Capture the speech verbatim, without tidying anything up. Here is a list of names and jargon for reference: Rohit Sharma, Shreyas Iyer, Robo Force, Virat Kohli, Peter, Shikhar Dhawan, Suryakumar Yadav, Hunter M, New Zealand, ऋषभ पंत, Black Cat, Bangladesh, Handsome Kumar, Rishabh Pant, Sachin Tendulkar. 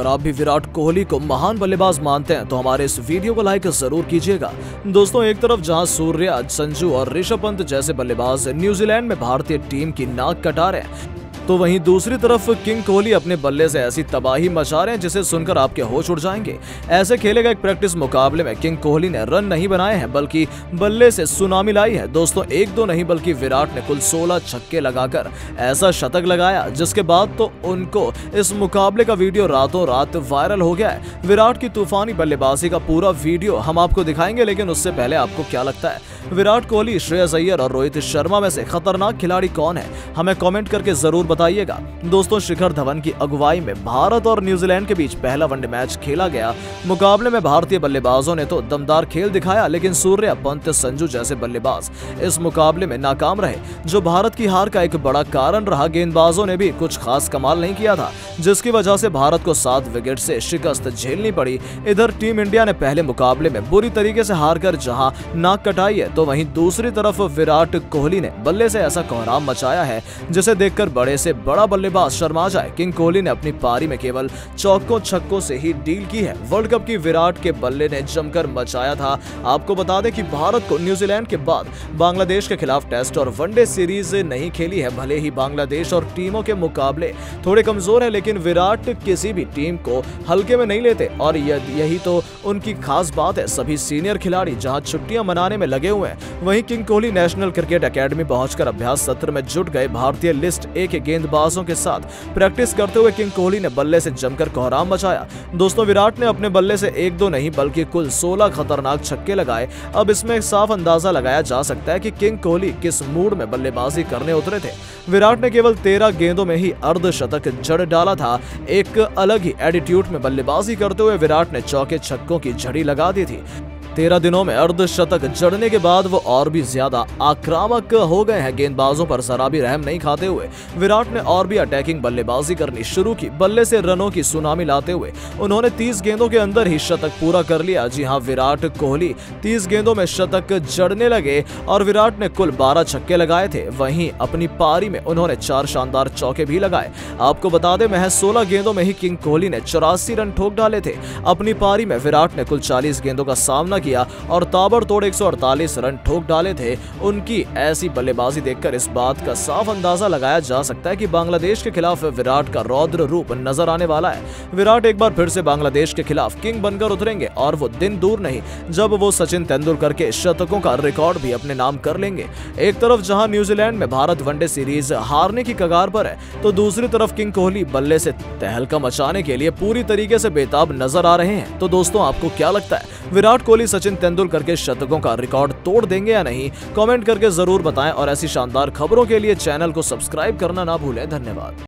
अगर आप भी विराट कोहली को महान बल्लेबाज मानते हैं तो हमारे इस वीडियो को लाइक जरूर कीजिएगा। दोस्तों, एक तरफ जहां सूर्या, संजू और ऋषभ पंत जैसे बल्लेबाज न्यूजीलैंड में भारतीय टीम की नाक कटा रहे हैं, तो वहीं दूसरी तरफ किंग कोहली अपने बल्ले से ऐसी तबाही मचा रहे हैं जिसे सुनकर आपके होश उड़ जाएंगे। ऐसे खेले गए एक प्रैक्टिस मुकाबले में किंग कोहली ने रन नहीं बनाए हैं बल्कि बल्ले से सुनामी लाई है। दोस्तों, एक दो नहीं बल्कि विराट ने कुल सोलह छक्के लगाकर ऐसा शतक लगाया जिसके बाद तो उनको इस मुकाबले का वीडियो रातों रात वायरल हो गया है। विराट की तूफानी बल्लेबाजी का पूरा वीडियो हम आपको दिखाएंगे, लेकिन उससे पहले आपको क्या लगता है विराट कोहली, श्रेयस अय्यर और रोहित शर्मा में से खतरनाक खिलाड़ी कौन है, हमें कॉमेंट करके जरूर बताइएगा। दोस्तों, शिखर धवन की अगुवाई में भारत और न्यूजीलैंड के बीच पहला वनडे मैच खेला गया। मुकाबले में भारतीय बल्लेबाजों ने तो दमदार खेल दिखाया, लेकिन सूर्या, पंत, संजू जैसे बल्लेबाज इस मुकाबले में नाकाम रहे, जो भारत की हार का एक बड़ा कारण रहा। गेंदबाजों ने भी कुछ खास कमाल नहीं किया था, जिसकी वजह से भारत को सात विकेट से शिकस्त झेलनी पड़ी। इधर टीम इंडिया ने पहले मुकाबले में बुरी तरीके से हार कर जहां नाक कटाई है, तो वहीं दूसरी तरफ विराट कोहली ने बल्ले से ऐसा कोहराम मचाया है जिसे देखकर बड़े से बड़ा बल्लेबाज शर्मा जाए। किंग कोहली ने अपनी पारी में केवल चौकों छक्कों से ही डील की है। वर्ल्ड कप की विराट के बल्ले ने जमकर मचाया था। आपको बता दें कि भारत को न्यूजीलैंड के बाद बांग्लादेश के खिलाफ टेस्ट और वनडे सीरीज नहीं खेली है। भले ही बांग्लादेश और टीमों के मुकाबले थोड़े कमजोर है, लेकिन विराट किसी भी टीम को हल्के में नहीं लेते और यही तो उनकी खास बात है। सभी सीनियर खिलाड़ी जहां छुट्टियां मनाने में लगे हुए हैं, वहीं king Kohli national cricket academy पहुंचकर अभ्यास सत्र में जुट गए। भारतीय लिस्ट ए के गेंदबाजों के साथ प्रैक्टिस करते हुए किंग कोहली ने बल्ले से जमकर कोहराम मचाया। दोस्तों, विराट ने अपने बल्ले से एक दो नहीं बल्कि कुल सोलह खतरनाक छक्के लगाए। अब इसमें साफ अंदाजा लगाया जा सकता है कि किंग कोहली किस मूड में बल्लेबाजी करने उतरे थे। विराट ने केवल तेरह गेंदों में ही अर्धशतक जड़ डाला था। एक अलग ही एटीट्यूड में बल्लेबाजी करते हुए विराट ने चौके छक्कों की झड़ी लगा दी थी। तेरह दिनों में अर्धशतक जड़ने के बाद वो और भी ज्यादा आक्रामक हो गए हैं। गेंदबाजों पर जरा भी रहम नहीं खाते हुए विराट ने और भी अटैकिंग बल्लेबाजी करनी शुरू की। बल्ले से रनों की सुनामी लाते हुए उन्होंने तीस गेंदों के अंदर ही शतक पूरा कर लिया। जी हां, विराट कोहली तीस गेंदों में शतक जड़ने लगे और विराट ने कुल बारह छक्के लगाए थे। वहीं अपनी पारी में उन्होंने चार शानदार चौके भी लगाए। आपको बता दें, महज सोलह गेंदों में ही किंग कोहली ने चौरासी रन ठोक डाले थे। अपनी पारी में विराट ने कुल चालीस गेंदों का सामना किया और ताबड़तोड़ एक सौ अड़तालीस रन ठोक डाले थे। उनकी ऐसी बल्लेबाजी देखकर इस बात का साफ अंदाजा लगाया जा सकता है कि बांग्लादेश के खिलाफ विराट का रौद्र रूप नजर आने वाला है। विराट एक बार फिर से बांग्लादेश के खिलाफ किंग बनकर उतरेंगे और वो दिन दूर नहीं जब वो सचिन तेंदुलकर के शतकों का रिकॉर्ड भी अपने नाम कर लेंगे। एक तरफ जहां न्यूजीलैंड में भारत वनडे सीरीज हारने की कगार पर है, तो दूसरी तरफ किंग कोहली बल्ले से तहलका मचाने के लिए पूरी तरीके से बेताब नजर आ रहे हैं। तो दोस्तों, आपको क्या लगता है विराट कोहली सचिन तेंदुलकर के शतकों का रिकॉर्ड तोड़ देंगे या नहीं, कमेंट करके जरूर बताएं और ऐसी शानदार खबरों के लिए चैनल को सब्सक्राइब करना ना भूलें। धन्यवाद।